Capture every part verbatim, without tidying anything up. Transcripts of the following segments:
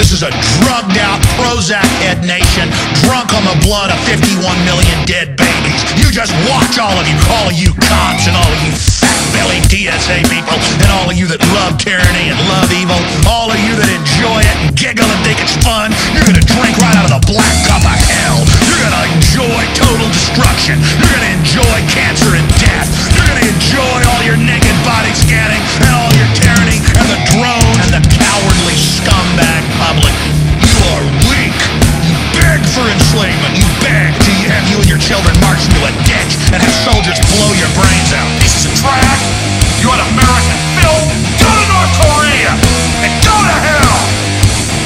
This is a drugged out Prozac Ed nation, drunk on the blood of fifty-one million dead babies. You just watch all of you, all of you cops and all of you fat-bellied T S A people and all of you that love tyranny and love evil, all of you that enjoy it and giggle and think it's fun. You're gonna drink right out of the black cup of hell. You're gonna enjoy total destruction. You're gonna enjoy cancer and death. You're gonna enjoy all your naked body scanning and all your tyranny and the drones and the cowardly scumbag public. You are weak. You beg for enslavement. You beg till you have you and your children marched into a ditch and have soldiers blow your brains out. This is a trash. You want American film? Go to North Korea and go to hell.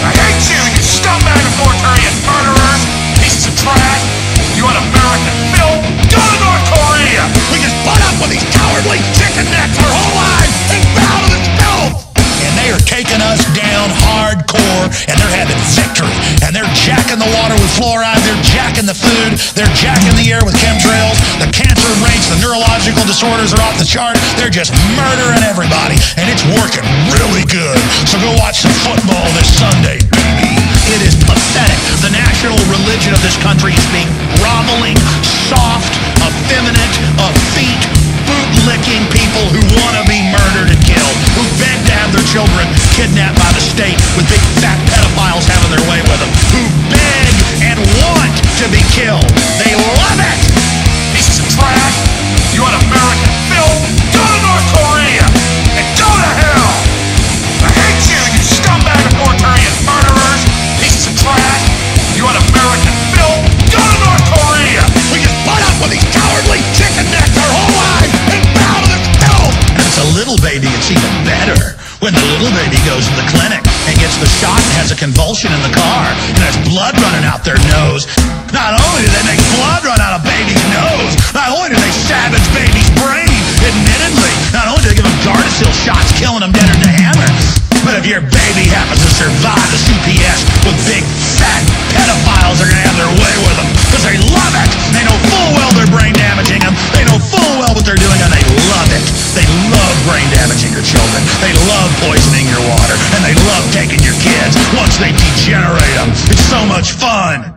I hate you, you scumbag of North Korean murderers. This is a trash. You want American film? Go to North Korea. We just butt up with these cowardly chicken necks our whole lives and bow to this film. And they are taking us down hardcore, and they're having victory. And they're jacking the water with fluoride, they're jacking the food, they're jacking the air with chemtrails, the cancer rates, the neurological disorders are off the chart, they're just murdering everybody, and it's working really good. So go watch some football this Sunday, baby. It is pathetic. The national religion of this country is being groveling, soft, effeminate, effete, boot-licking people who want to be murdered and killed, who beg to have their children kidnapped by the state with big fat pedophiles having their way with them, who beg and want to be killed. They love it! Piece of trash! You want American film? Go to North Korea! And go to hell! I hate you, you scumbag of North Korean murderers! Piece of trash! You want American film? Go to North Korea! We just butt up with these cowardly chicken necks our whole lives and bow to this film! And it's a little baby, it's even better. When the little baby goes to the clinic and gets the shot and has a convulsion in the car and there's blood running out their nose, not only do they make blood run out of baby's nose, not only do they savage baby's brain, admittedly, not only do they give them Gardasil shots, killing them dead in the hammer, but if your baby happens to survive the C P S with big fat pedophiles are going to have their way with them because they love it. They know full well they're brain damaging them. They know full well what they're doing and they love it. They love brain damaging your children. They love poisoning your water. And they love taking your kids once they degenerate them. It's so much fun.